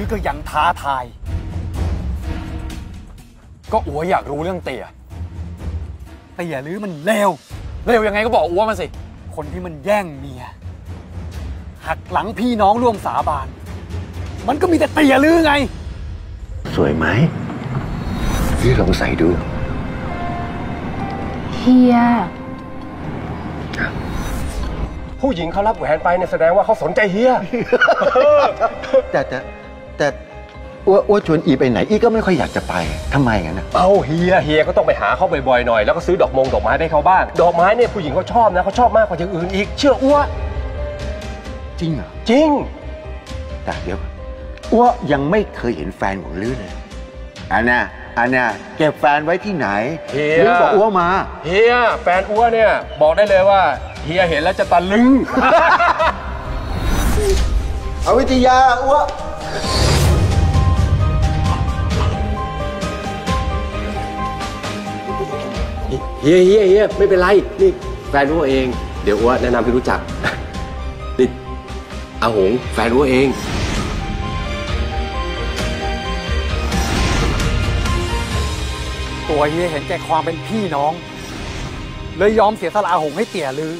รือก็ยังท้าทายก็อัวอยากรู้เรื่องเตี่ยหรือมันเลวยังไงก็บอกอัวมาสิคนที่มันแย่งเมียหักหลังพี่น้องร่วมสาบานมันก็มีแต่เตี่ยหรือไงสวยไหมพี่ลองใส่ดูเฮียผู้หญิงเขารับแหวนไปเนี่ยแสดงว่าเขาสนใจเฮีย แต่อ้วนชวนอีไปไหนอีก็ไม่ค่อยอยากจะไปทำไมงั้นนะเอ้าเฮียก็ต้องไปหาเขาบ่อยๆหน่อยแล้วก็ซื้อดอกไม้ให้เขาบ้างดอกไม้เนี่ยผู้หญิงเขาชอบนะเขาชอบมากกว่าอย่างอื่นอีกเชื่ออ้วนจริงเหรอจริงแต่เดี๋ยวอ้วนยังไม่เคยเห็นแฟนของลื้อเลยอันน่ะเก็บแฟนไว้ที่ไหนลื้อบอกอ้วนมาเฮียแฟนอ้วนเนี่ยบอกได้เลยว่าเฮียเห็นแล้วจะตะลึงเอาวิทยาอ้วนเฮียไม่เป็นไรนี่แฟนรู้เองเดี๋ยวอ้วนแนะนำให้รู้จักนี่อาหงแฟนรู้เองตัวเฮียเห็นแก่ความเป็นพี่น้องเลยยอมเสียสละอาหงให้เตี่ยลือ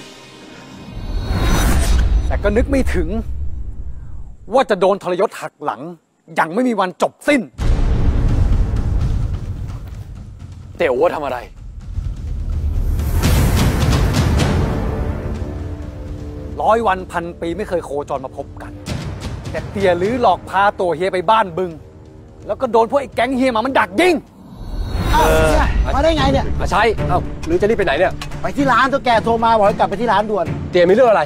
แต่ก็นึกไม่ถึงว่าจะโดนทรยศหักหลังยังไม่มีวันจบสิ้นเตี่ยอ้วนทำอะไร100 วันพันปีไม่เคยโคจรมาพบกันแต่เตี่ยลือหลอกพาตัวเฮียไปบ้านบึงแล้วก็โดนพวกไอ้แก๊งเฮียมันดักยิงมาได้ไงเนี่ยใช่เอ้าหรือจะรีบไปไหนเนี่ยไปที่ร้านตัวแกโทรมาบอกให้กลับไปที่ร้านด่วนเตี่ยมีเรื่องอะไร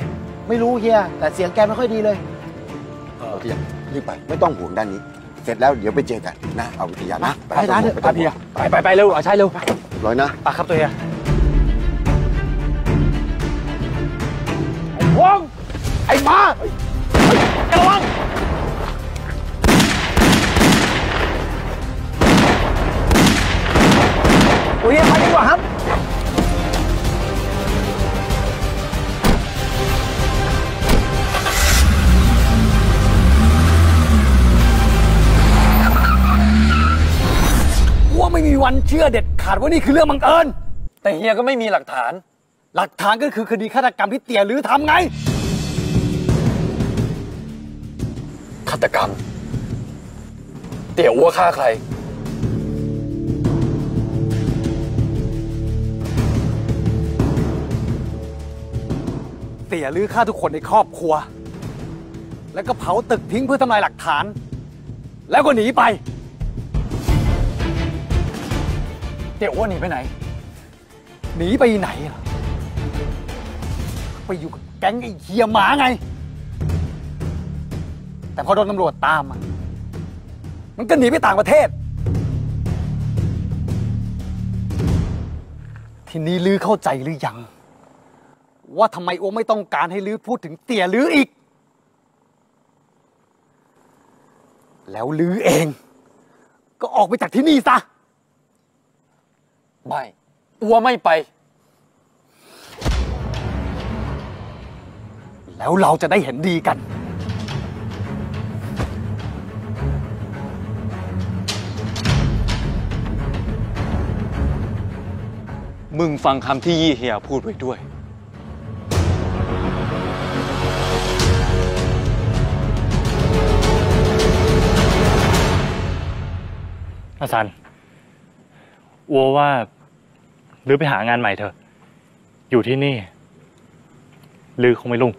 ไม่รู้เฮียแต่เสียงแกไม่ค่อยดีเลยโอเครีบไปไม่ต้องห่วงด้านนี้เสร็จแล้วเดี๋ยวไปเจอกันนะเอาวิทยานะไปร้านเถอะไปเฮียไปเร็วใช่เร็วไปร้อยนะไปครับตัวเฮียว้องไอ้มาไอ้ระวังโอ้ยไปดีกว่าครับว่าไม่มีวันเชื่อเด็ดขาดว่านี่คือเรื่องบังเอิญแต่เฮียก็ไม่มีหลักฐานก็คือคดีฆาตกรรมที่เตี่ยลือทำไงฆาตกรรมเตี่ยอ้วฆ่าใครเตี่ยลือฆ่าทุกคนในครอบครัวแล้วก็เผาตึกทิ้งเพื่อทำลายหลักฐานแล้วก็หนีไปเตี่ยอ้วหนีไปไหนล่ะไปอยู่กับแก๊งไอ้เฮียหมาไงแต่พอโดนตำรวจตามมันก็หนีไปต่างประเทศทีนี้ลือเข้าใจหรือยังว่าทำไมอัวไม่ต้องการให้ลือพูดถึงเตี่ยลืออีกแล้วลือเองก็ออกไปจากที่นี่ซะไม่อัวไม่ไปแล้วเราจะได้เห็นดีกันมึงฟังคำที่ยี่เฮียพูดไว้ด้วยอาซันอัวว่าหรือไปหางานใหม่เถอะอยู่ที่นี่หรือคงไม่รุ่ง